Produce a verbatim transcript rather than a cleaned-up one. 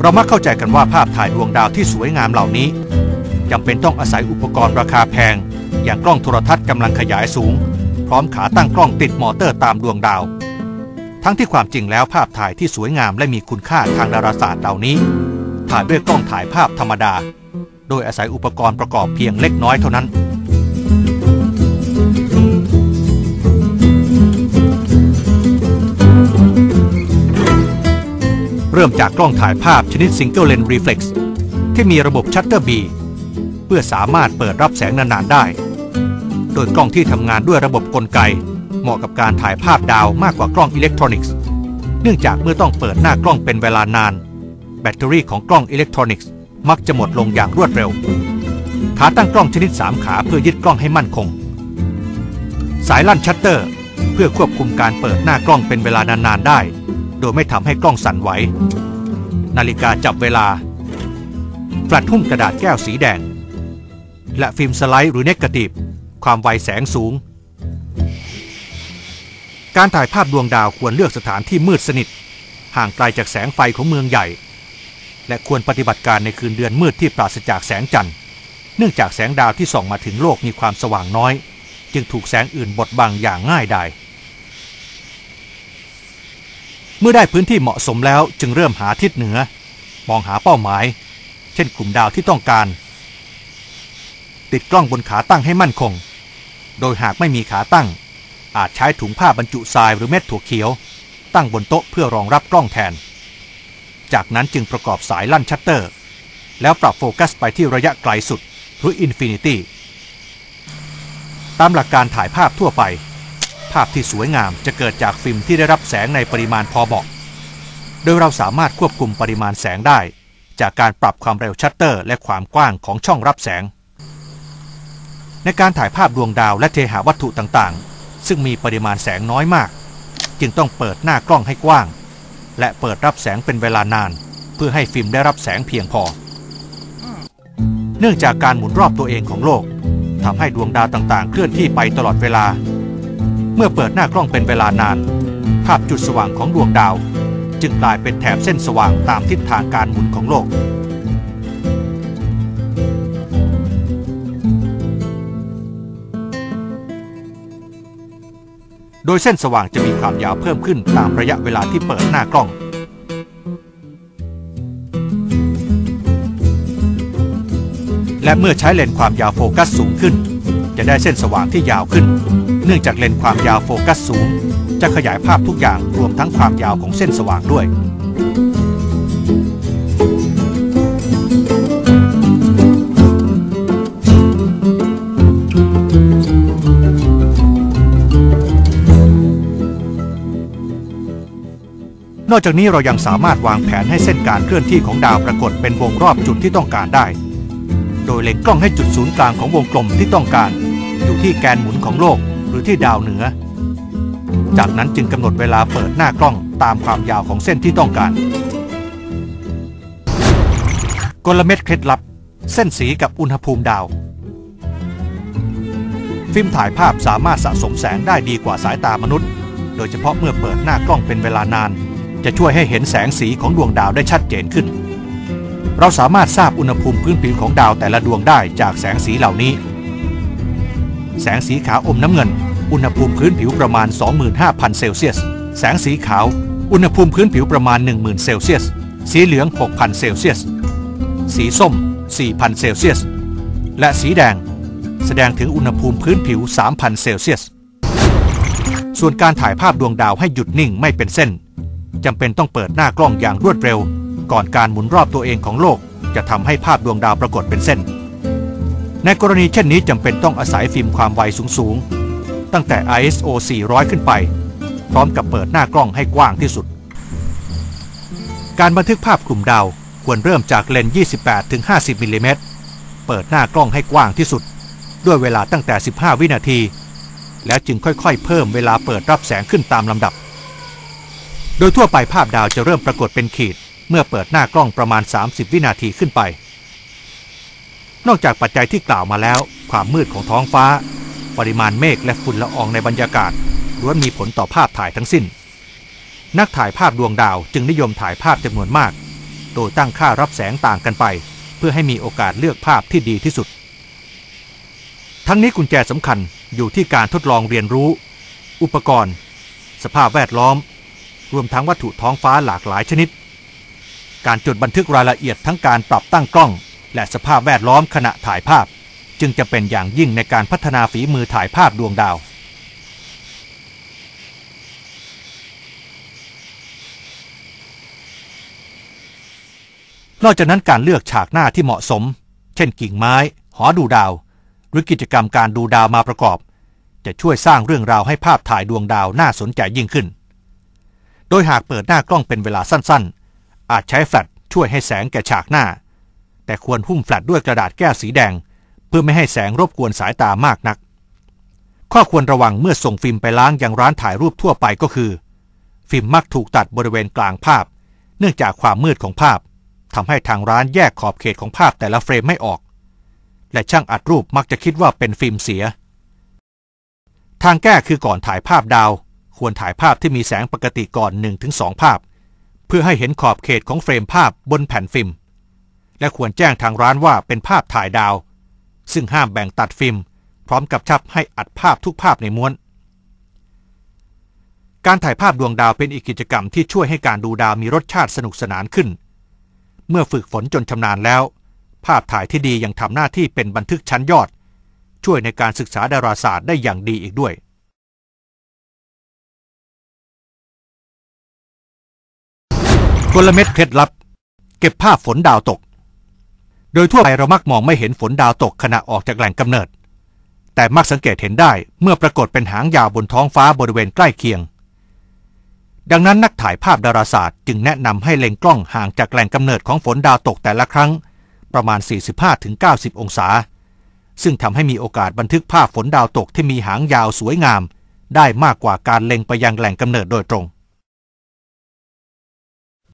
เรามักเข้าใจกันว่าภาพถ่ายดวงดาวที่สวยงามเหล่านี้จำเป็นต้องอาศัยอุปกรณ์ราคาแพงอย่างกล้องโทรทัศน์กำลังขยายสูงพร้อมขาตั้งกล้องติดมอเตอร์ตามดวงดาวทั้งที่ความจริงแล้วภาพถ่ายที่สวยงามและมีคุณค่าทางดาราศาสตร์เหล่านี้ถ่ายด้วยกล้องถ่ายภาพธรรมดาโดยอาศัยอุปกรณ์ประกอบเพียงเล็กน้อยเท่านั้นเริ่มจากกล้องถ่ายภาพชนิด Single Lens Reflex ที่มีระบบ Shutter B เพื่อสามารถเปิดรับแสงนานๆได้โดยกล้องที่ทำงานด้วยระบบกลไกเหมาะกับการถ่ายภาพดาวมากกว่ากล้องอิเล็กทรอนิกส์เนื่องจากเมื่อต้องเปิดหน้ากล้องเป็นเวลานานแบตเตอรี่ของกล้องอิเล็กทรอนิกส์มักจะหมดลงอย่างรวดเร็วขาตั้งกล้องชนิดสามขาเพื่อยึดกล้องให้มั่นคงสายลั่นชัตเตอร์เพื่อควบคุมการเปิดหน้ากล้องเป็นเวลานานๆได้โดยไม่ทำให้กล้องสั่นไหวนาฬิกาจับเวลาแฟลชหุ้มกระดาษแก้วสีแดงและฟิล์มสไลด์หรือเนกาทีฟความไวแสงสูงการถ่ายภาพดวงดาวควรเลือกสถานที่มืดสนิทห่างไกลจากแสงไฟของเมืองใหญ่และควรปฏิบัติการในคืนเดือนมืดที่ปราศจากแสงจันทร์เนื่องจากแสงดาวที่ส่องมาถึงโลกมีความสว่างน้อยจึงถูกแสงอื่นบดบังอย่างง่ายดายเมื่อได้พื้นที่เหมาะสมแล้วจึงเริ่มหาทิศเหนือมองหาเป้าหมายเช่นกลุ่มดาวที่ต้องการติดกล้องบนขาตั้งให้มั่นคงโดยหากไม่มีขาตั้งอาจใช้ถุงผ้าบรรจุทรายหรือเม็ดถั่วเขียวตั้งบนโต๊ะเพื่อรองรับกล้องแทนจากนั้นจึงประกอบสายลั่นชัตเตอร์แล้วปรับโฟกัสไปที่ระยะไกลสุดหรืออินฟินิตี้ตามหลักการถ่ายภาพทั่วไปภาพที่สวยงามจะเกิดจากฟิล์มที่ได้รับแสงในปริมาณพอเหมาะโดยเราสามารถควบคุมปริมาณแสงได้จากการปรับความเร็วชัตเตอร์และความกว้างของช่องรับแสงในการถ่ายภาพดวงดาวและเทหวัตถุต่างๆซึ่งมีปริมาณแสงน้อยมากจึงต้องเปิดหน้ากล้องให้กว้างและเปิดรับแสงเป็นเวลานานเพื่อให้ฟิล์มได้รับแสงเพียงพอเนื่องจากการหมุนรอบตัวเองของโลกทำให้ดวงดาวต่างๆเคลื่อนที่ไปตลอดเวลาเมื่อเปิดหน้ากล้องเป็นเวลานานภาพจุดสว่างของดวงดาวจึงกลายเป็นแถบเส้นสว่างตามทิศทางการหมุนของโลกโดยเส้นสว่างจะมีความยาวเพิ่มขึ้นตามระยะเวลาที่เปิดหน้ากล้องและเมื่อใช้เลนส์ความยาวโฟกัสสูงขึ้นจะได้เส้นสว่างที่ยาวขึ้นเนื่องจากเลนส์ความยาวโฟกัสสูงจะขยายภาพทุกอย่างรวมทั้งความยาวของเส้นสว่างด้วยนอกจากนี้เรายังสามารถวางแผนให้เส้นการเคลื่อนที่ของดาวปรากฏเป็นวงรอบจุดที่ต้องการได้โดยเล็งกล้องให้จุดศูนย์กลางของวงกลมที่ต้องการอยู่ที่แกนหมุนของโลกหรือที่ดาวเหนือจากนั้นจึงกำหนดเวลาเปิดหน้ากล้องตามความยาวของเส้นที่ต้องการกลเม็ดเคล็ดลับเส้นสีกับอุณหภูมิดาวฟิล์มถ่ายภาพสามารถสะสมแสงได้ดีกว่าสายตามนุษย์โดยเฉพาะเมื่อเปิดหน้ากล้องเป็นเวลานานจะช่วยให้เห็นแสงสีของดวงดาวได้ชัดเจนขึ้นเราสามารถทราบอุณหภูมิพื้นผิวของดาวแต่ละดวงได้จากแสงสีเหล่านี้แสงสีขาวอมน้ำเงินอุณหภูมิพื้นผิวประมาณ สองหมื่นห้าพัน เซลเซียสแสงสีขาวอุณหภูมิพื้นผิวประมาณ หนึ่งหมื่น เซลเซียสสีเหลือง หกพัน เซลเซียสสีส้ม สี่พัน เซลเซียสและสีแดงแสดงถึงอุณหภูมิพื้นผิว สามพัน เซลเซียสส่วนการถ่ายภาพดวงดาวให้หยุดนิ่งไม่เป็นเส้นจำเป็นต้องเปิดหน้ากล้องอย่างรวดเร็วก่อนการหมุนรอบตัวเองของโลกจะทำให้ภาพดวงดาวปรากฏเป็นเส้นในกรณีเช่นนี้จำเป็นต้องอาศัยฟิล์มความไวสูงๆตั้งแต่ ไอ เอส โอ สี่ร้อยขึ้นไปพร้อมกับเปิดหน้ากล้องให้กว้างที่สุดการบันทึกภาพกลุ่มดาวควรเริ่มจากเลนส์ ยี่สิบแปดถึงห้าสิบ มิลลิเมตรเปิดหน้ากล้องให้กว้างที่สุดด้วยเวลาตั้งแต่สิบห้าวินาทีแล้วจึงค่อยๆเพิ่มเวลาเปิดรับแสงขึ้นตามลำดับโดยทั่วไปภาพดาวจะเริ่มปรากฏเป็นขีดเมื่อเปิดหน้ากล้องประมาณสามสิบวินาทีขึ้นไปนอกจากปัจจัยที่กล่าวมาแล้วความมืดของท้องฟ้า ปริมาณเมฆและฝุ่นละอองในบรรยากาศล้วนมีผลต่อภาพถ่ายทั้งสิ้นนักถ่ายภาพดวงดาวจึงนิยมถ่ายภาพจำนวนมากโดยตั้งค่ารับแสงต่างกันไปเพื่อให้มีโอกาสเลือกภาพที่ดีที่สุดทั้งนี้กุญแจสำคัญอยู่ที่การทดลองเรียนรู้อุปกรณ์สภาพแวดล้อมรวมทั้งวัตถุท้องฟ้าหลากหลายชนิดการจดบันทึกรายละเอียดทั้งการปรับตั้งกล้องและสภาพแวดล้อมขณะถ่ายภาพจึงจะเป็นอย่างยิ่งในการพัฒนาฝีมือถ่ายภาพดวงดาวนอกจากนั้นการเลือกฉากหน้าที่เหมาะสมเช่นกิ่งไม้หอดูดาวหรือกิจกรรมการดูดาวมาประกอบจะช่วยสร้างเรื่องราวให้ภาพถ่ายดวงดาวน่าสนใจยิ่งขึ้นโดยหากเปิดหน้ากล้องเป็นเวลาสั้นๆอาจใช้แฟลชช่วยให้แสงแก่ฉากหน้าแต่ควรหุ้มแฟลชด้วยกระดาษแก้วสีแดงเพื่อไม่ให้แสงรบกวนสายตามากนักข้อควรระวังเมื่อส่งฟิล์มไปล้างยังร้านถ่ายรูปทั่วไปก็คือฟิล์มมักถูกตัดบริเวณกลางภาพเนื่องจากความมืดของภาพทำให้ทางร้านแยกขอบเขตของภาพแต่ละเฟรมไม่ออกและช่างอัดรูปมักจะคิดว่าเป็นฟิล์มเสียทางแก้คือก่อนถ่ายภาพดาวควรถ่ายภาพที่มีแสงปกติก่อน หนึ่งถึงสอง ภาพเพื่อให้เห็นขอบเขตของเฟรมภาพบนแผ่นฟิล์มและควรแจ้งทางร้านว่าเป็นภาพถ่ายดาวซึ่งห้ามแบ่งตัดฟิล์มพร้อมกับชับให้อัดภาพทุกภาพในม้วนการถ่ายภาพดวงดาวเป็นอีกกิจกรรมที่ช่วยให้การดูดาวมีรสชาติสนุกสนานขึ้นเมื่อฝึกฝนจนชำนาญแล้วภาพถ่ายที่ดียังทำหน้าที่เป็นบันทึกชั้นยอดช่วยในการศึกษาดาราศาสตร์ได้อย่างดีอีกด้วยกลเม็ดเคล็ดลับเก็บภาพฝนดาวตกโดยทั่วไปเรามักมองไม่เห็นฝนดาวตกขณะออกจากแหล่งกำเนิดแต่มักสังเกตเห็นได้เมื่อปรากฏเป็นหางยาวบนท้องฟ้าบริเวณใกล้เคียงดังนั้นนักถ่ายภาพดาราศาสตร์จึงแนะนำให้เล็งกล้องห่างจากแหล่งกำเนิดของฝนดาวตกแต่ละครั้งประมาณ สี่สิบห้าถึงเก้าสิบ องศาซึ่งทำให้มีโอกาสบันทึกภาพฝนดาวตกที่มีหางยาวสวยงามได้มากกว่าการเล็งไปยังแหล่งกำเนิดโดยตรง